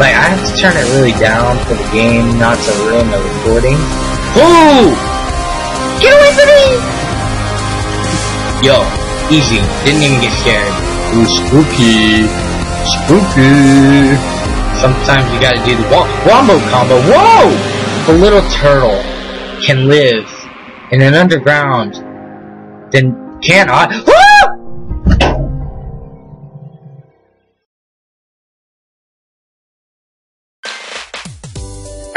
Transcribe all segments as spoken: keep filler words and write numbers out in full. Like, I have to turn it really down for the game, not to ruin the recording. Ooh! Get away from me! Yo, easy. Didn't even get scared. Ooh, spooky. Spooky. Sometimes you gotta do the wombo combo. Whoa! The little turtle can live in an underground. Then can't I? Ah!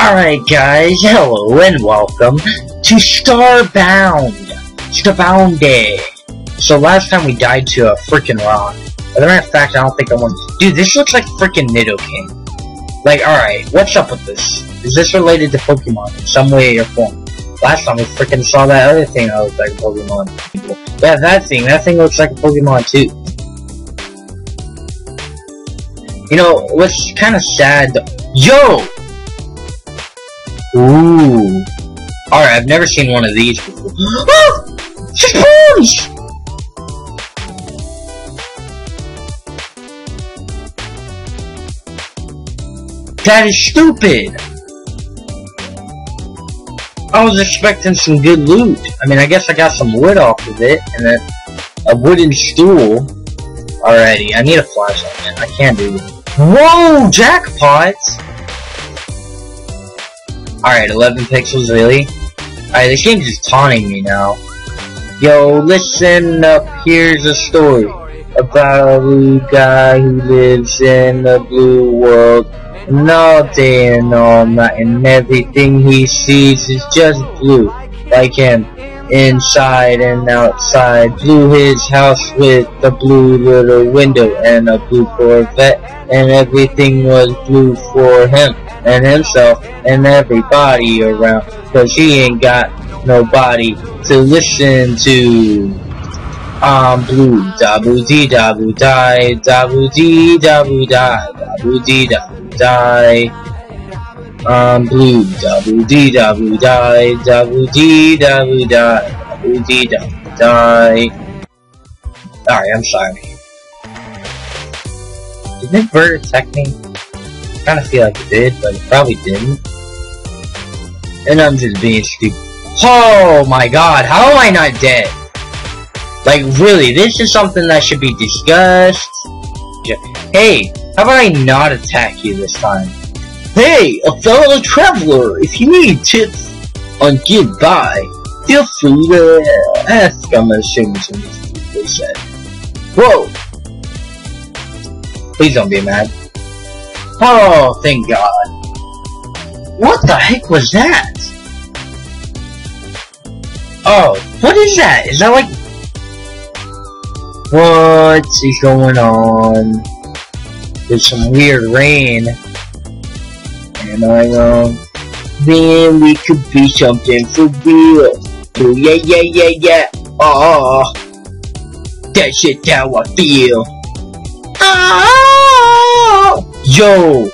Alright guys, hello and welcome to Starbound! Starbound! So last time we died to a freaking rock. As a matter of fact, I don't think I want- Dude, this looks like freaking Nidoking. Like, alright, what's up with this? Is this related to Pokemon in some way or form? Last time we freaking saw that other thing that looked like a Pokemon. Yeah, that thing. That thing looks like a Pokemon too. You know, what's kinda sad- Yo! Ooh. Alright, I've never seen one of these before. Oh! She's bones! That is stupid! I was expecting some good loot. I mean, I guess I got some wood off of it, and then a wooden stool. Alrighty, I need a flashlight, man. I can't do this. Whoa! Jackpots! Alright, eleven pixels, really? Alright, this game's just taunting me now. Yo, listen up, here's a story about a blue guy who lives in the blue world. And all day and all night, and everything he sees is just blue, like him. Inside and outside, blew his house with a blue little window and a blue Corvette, and everything was blue for him and himself and everybody around, cause he ain't got nobody to listen to. I'm blue, dabu dee dabu die, dabu dee dabu die, dabu dee dabu die. I'm blue, double D, double die, double D, double die, double D, double die. Alright, I'm sorry. Did that bird attack me? I kinda feel like it did, but it probably didn't. And I'm just being stupid. Oh my god, how am I not dead? Like, really, this is something that should be discussed. Hey, how about I not attack you this time? Hey, a fellow traveler, if you need tips on get by, feel free to ask. I'm assuming they said. Whoa! Please don't be mad. Oh, thank God. What the heck was that? Oh, what is that? Is that like... What is going on? There's some weird rain. And I know, man, we could be something for real. Oh, yeah, yeah, yeah, yeah. Oh, that shit, how I feel. Oh, yo.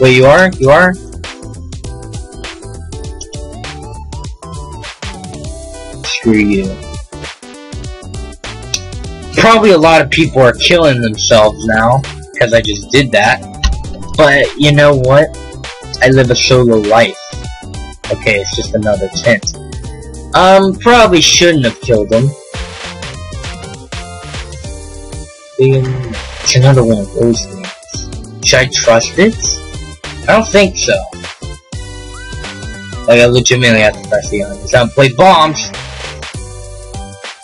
Wait, you are? You are? Screw you. Probably a lot of people are killing themselves now, because I just did that. But, you know what? I live a solo life. Okay, it's just another tent. Um, probably shouldn't have killed him. It's another one of those things. Should I trust it? I don't think so. Like, I legitimately have to press the on. It's not play bombs!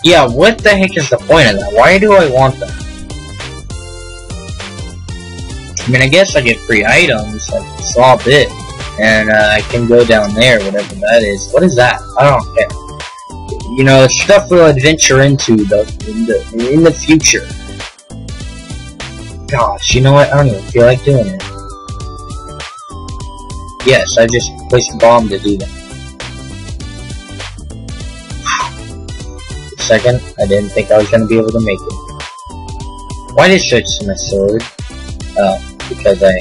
Yeah, what the heck is the point of that? Why do I want that? I mean, I guess I get free items, like a small bit, and uh, I can go down there, whatever that is. What is that? I don't care. You know, stuff we'll adventure into the, in, the, in the future. Gosh, you know what? I don't even feel like doing it. Yes, I just placed a bomb to do that. For a second, I didn't think I was going to be able to make it. Why did I switch to my sword? Oh. Because I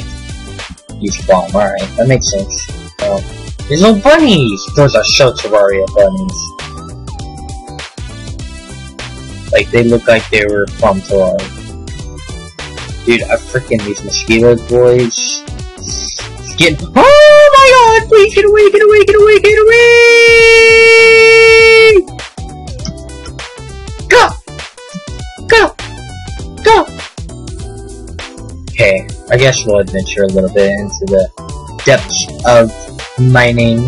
used bomb. Alright, that makes sense. Um, there's no bunnies! Those are Shotowaria bunnies. Like, they look like they were from Toy. Dude, I freaking these mosquitoes, boys. It's getting. Oh my god! Please get away! Get away! Get away! Get away! Go! Go! Go! Okay, I guess we'll adventure a little bit into the depths of mining.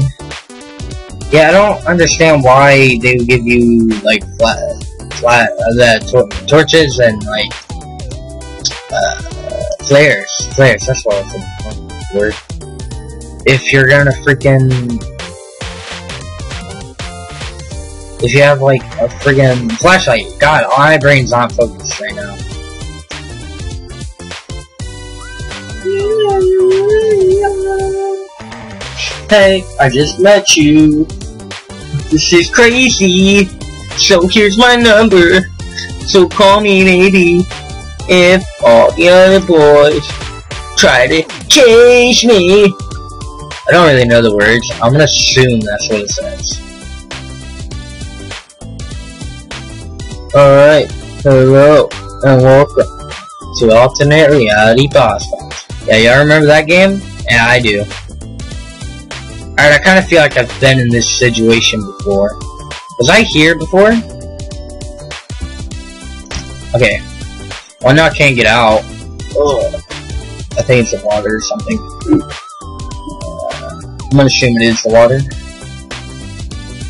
Yeah, I don't understand why they would give you like flat, flat uh, the tor torches and like uh, flares, flares. That's what I think. Word. If you're gonna freaking, if you have like a freaking flashlight, God, all my brain's not focused right now. Hey, I just met you. This is crazy. So here's my number. So call me maybe if all the other boys try to chase me. I don't really know the words. I'm gonna assume that's what it says. Alright, hello and welcome to Ultimate Reality Boss Facts. Yeah, y'all remember that game? Yeah, I do. Alright, I kind of feel like I've been in this situation before. Was I here before? Okay. Well, now I can't get out. Ugh. I think it's the water or something. Uh, I'm gonna assume it is the water.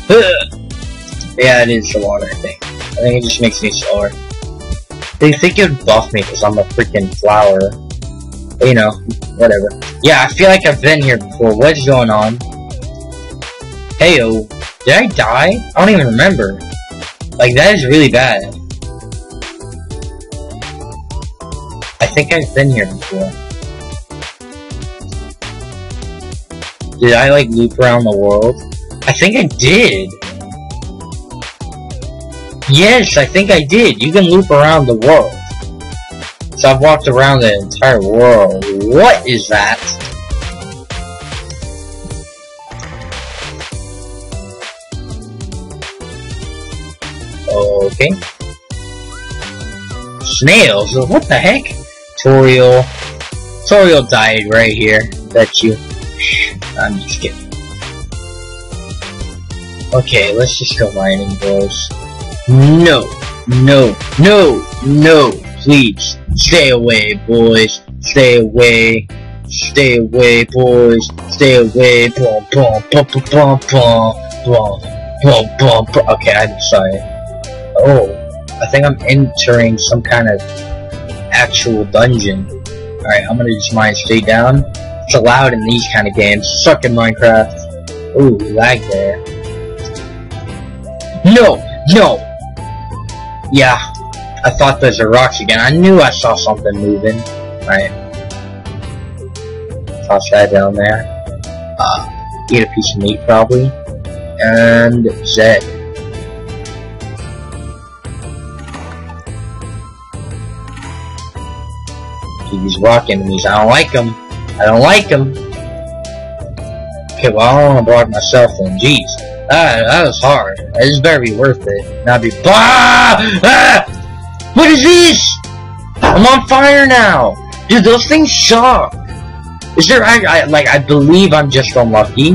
Ugh. Yeah, it is the water, I think. I think it just makes me slower. They think it would buff me because I'm a freaking flower. But, you know, whatever. Yeah, I feel like I've been here before. What's going on? Hey-oh, did I die? I don't even remember. Like, that is really bad. I think I've been here before. Did I, like, loop around the world? I think I did! Yes, I think I did! You can loop around the world. So I've walked around the entire world. What is that? Okay. Snails? What the heck? Toriel. Toriel died right here. Bet you. I'm just kidding. Okay, let's just go mining, boys. No. No. No. No. Please. Stay away, boys. Stay away. Stay away, boys. Stay away. Bum, bum, bum, bum, bum, bum, bum, bum, bum, bum. Okay, I'm sorry. Oh, I think I'm entering some kind of actual dungeon. Alright, I'm gonna just mine straight down. It's allowed in these kind of games. Suck in Minecraft. Ooh, lag there. No! No! Yeah, I thought those were rocks again. I knew I saw something moving. Alright. Toss that down there. Uh, eat a piece of meat, probably. And Zed. These rock enemies, I don't like them. I don't like them. Okay, well, I don't want to block myself then. Jeez, ah, that was hard. This better be worth it. Not be. Ah! Ah! What is this? I'm on fire now, dude. Those things suck. Is there? I, I like. I believe I'm just unlucky,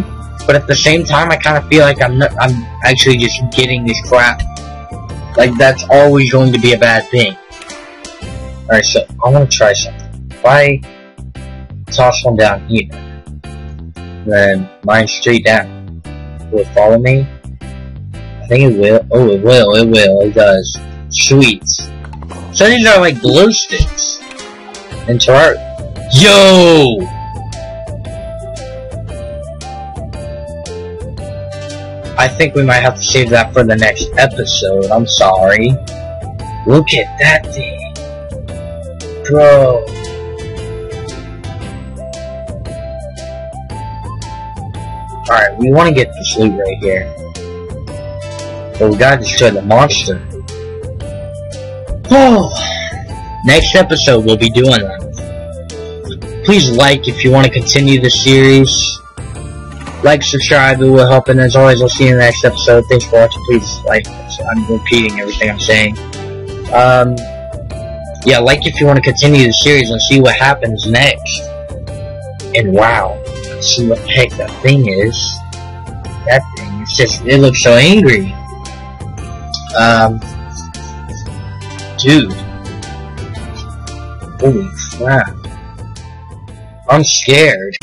but at the same time, I kind of feel like I'm not. I'm actually just getting this crap. Like that's always going to be a bad thing. All right, so I want to try something. If I toss one down here, then mine straight down, will it follow me? I think it will. Oh, it will, it will, it does. Sweet. So these are like glow sticks. And to our. Yo! I think we might have to save that for the next episode. I'm sorry. Look at that thing. Bro. Alright, we want to get this loot right here. But we gotta destroy the monster. Oh! Next episode, we'll be doing that. Please like if you want to continue the series. Like, subscribe, it will help. And as always, I'll see you in the next episode. Thanks for watching. Please like. I'm repeating everything I'm saying. Um, yeah, like if you want to continue the series and see what happens next. And wow, see what the heck that thing is. That thing, it's just, it looks so angry. Um, dude. Holy crap. I'm scared.